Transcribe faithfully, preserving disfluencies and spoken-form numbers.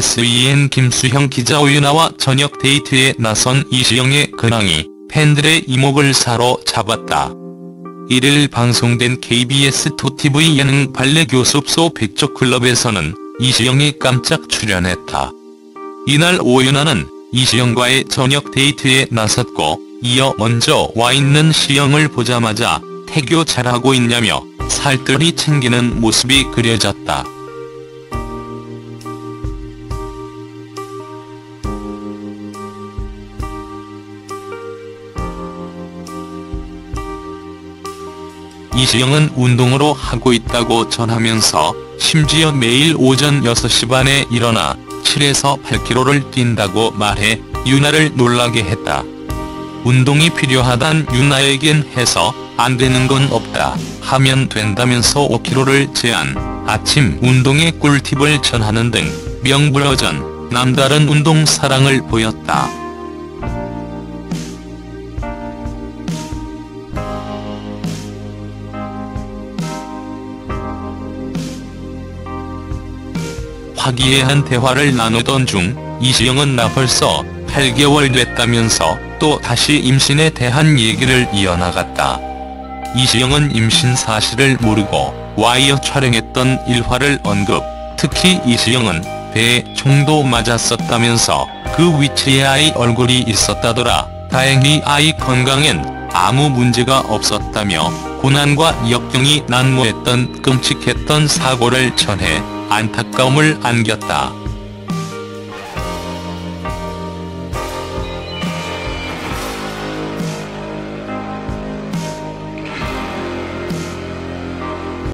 오센 김수형 기자 오윤아와 저녁 데이트에 나선 이시영의 근황이 팬들의 이목을 사로잡았다. 일 일 방송된 케이비에스 투 티비 예능 발레교습소 백조클럽에서는 이시영이 깜짝 출연했다. 이날 오윤아는 이시영과의 저녁 데이트에 나섰고, 이어 먼저 와있는 시영을 보자마자 태교 잘하고 있냐며 살뜰히 챙기는 모습이 그려졌다. 이시영은 운동으로 하고 있다고 전하면서 심지어 매일 오전 여섯 시 반에 일어나 칠에서 팔 킬로미터를 뛴다고 말해 윤아를 놀라게 했다. 운동이 필요하단 윤아에겐 해서 안 되는 건 없다, 하면 된다면서 오 킬로미터를 제한, 아침 운동의 꿀팁을 전하는 등 명불허전, 남다른 운동 사랑을 보였다. 화기애애한 대화를 나누던 중 이시영은 나 벌써 팔 개월 됐다면서 또 다시 임신에 대한 얘기를 이어나갔다. 이시영은 임신 사실을 모르고 와이어 촬영했던 일화를 언급, 특히 이시영은 배에 총도 맞았었다면서 그 위치에 아이 얼굴이 있었다더라, 다행히 아이 건강엔 아무 문제가 없었다며 고난과 역경이 난무했던 끔찍했던 사고를 전해 안타까움을 안겼다.